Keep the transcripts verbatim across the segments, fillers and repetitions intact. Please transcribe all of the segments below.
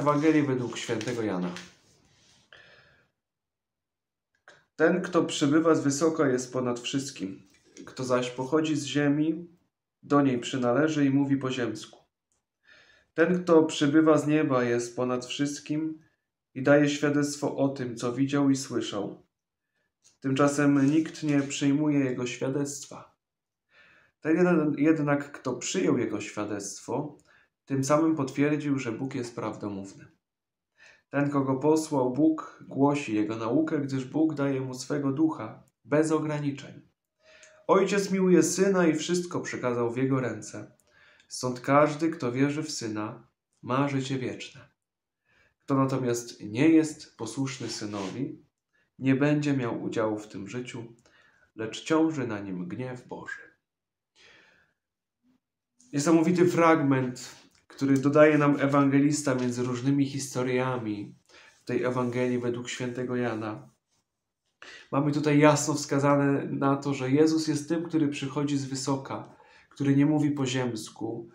Ewangelii według świętego Jana. Ten, kto przybywa z wysoka, jest ponad wszystkim. Kto zaś pochodzi z ziemi, do niej przynależy i mówi po ziemsku. Ten, kto przybywa z nieba, jest ponad wszystkim i daje świadectwo o tym, co widział i słyszał. Tymczasem nikt nie przyjmuje jego świadectwa. Ten jeden, jednak, kto przyjął jego świadectwo, tym samym potwierdził, że Bóg jest prawdomówny. Ten, kogo posłał Bóg, głosi jego naukę, gdyż Bóg daje mu swego ducha, bez ograniczeń. Ojciec miłuje Syna i wszystko przekazał w jego ręce. Stąd każdy, kto wierzy w Syna, ma życie wieczne. Kto natomiast nie jest posłuszny Synowi, nie będzie miał udziału w tym życiu, lecz ciąży na nim gniew Boży. Niesamowity fragment, który dodaje nam ewangelista między różnymi historiami tej Ewangelii według świętego Jana. Mamy tutaj jasno wskazane na to, że Jezus jest tym, który przychodzi z wysoka, który nie mówi po ziemsku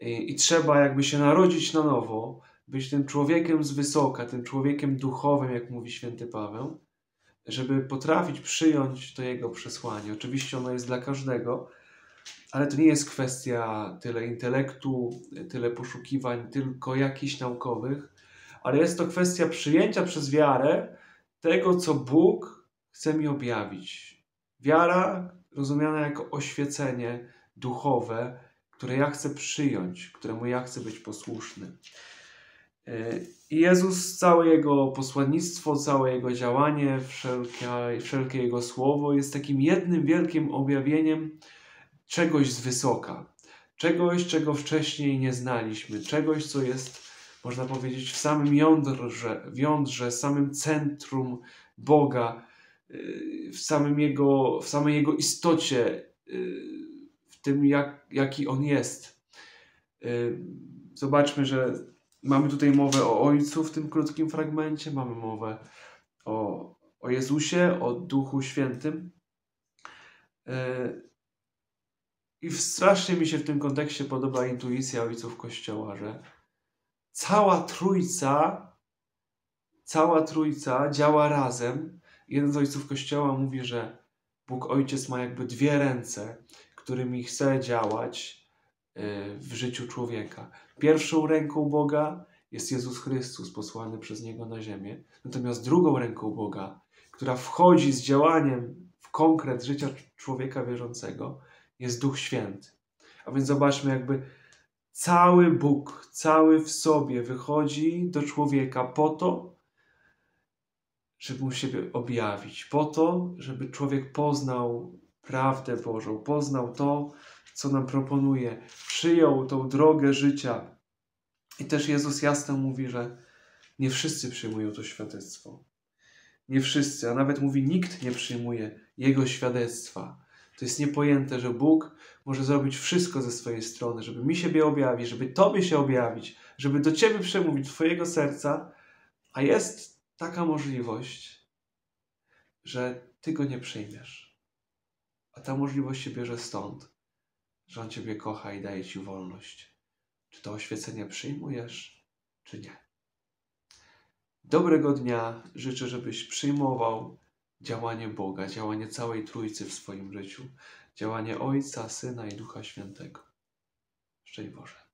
i, i trzeba jakby się narodzić na nowo, być tym człowiekiem z wysoka, tym człowiekiem duchowym, jak mówi święty Paweł, żeby potrafić przyjąć to jego przesłanie. Oczywiście ono jest dla każdego, ale to nie jest kwestia tyle intelektu, tyle poszukiwań, tylko jakichś naukowych, ale jest to kwestia przyjęcia przez wiarę tego, co Bóg chce mi objawić. Wiara rozumiana jako oświecenie duchowe, które ja chcę przyjąć, któremu ja chcę być posłuszny. I Jezus, całe Jego posłannictwo, całe Jego działanie, wszelkie, wszelkie Jego słowo jest takim jednym wielkim objawieniem czegoś z wysoka, czegoś, czego wcześniej nie znaliśmy, czegoś, co jest, można powiedzieć, w samym jądrze, w jądrze, w samym centrum Boga, w, samym jego, w samej Jego istocie, w tym, jak, jaki On jest. Zobaczmy, że mamy tutaj mowę o Ojcu w tym krótkim fragmencie, mamy mowę o, o Jezusie, o Duchu Świętym. I strasznie mi się w tym kontekście podoba intuicja ojców Kościoła, że cała Trójca, cała Trójca działa razem. Jeden z ojców Kościoła mówi, że Bóg Ojciec ma jakby dwie ręce, którymi chce działać w życiu człowieka. Pierwszą ręką Boga jest Jezus Chrystus, posłany przez Niego na ziemię. Natomiast drugą ręką Boga, która wchodzi z działaniem w konkret życia człowieka wierzącego, jest Duch Święty. A więc zobaczmy, jakby cały Bóg, cały w sobie wychodzi do człowieka po to, żeby mu siebie objawić. Po to, żeby człowiek poznał prawdę Bożą, poznał to, co nam proponuje. Przyjął tą drogę życia. I też Jezus jasno mówi, że nie wszyscy przyjmują to świadectwo. Nie wszyscy, a nawet mówi, nikt nie przyjmuje Jego świadectwa. To jest niepojęte, że Bóg może zrobić wszystko ze swojej strony, żeby mi siebie objawić, żeby Tobie się objawić, żeby do Ciebie przemówić, do Twojego serca, a jest taka możliwość, że Ty Go nie przyjmiesz. A ta możliwość się bierze stąd, że On Ciebie kocha i daje Ci wolność. Czy to oświecenie przyjmujesz, czy nie? Dobrego dnia. Życzę, żebyś przyjmował działanie Boga, działanie całej Trójcy w swoim życiu, działanie Ojca, Syna i Ducha Świętego. Szczęść Boże.